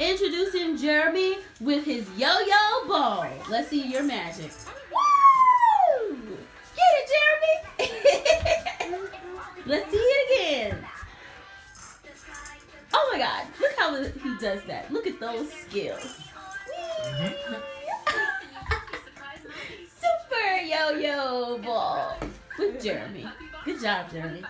Introducing Jeremy with his yo-yo ball. Let's see your magic. Woo! Get it, Jeremy! Let's see it again. Oh my God, look how he does that. Look at those skills. Super yo-yo ball with Jeremy. Good job, Jeremy.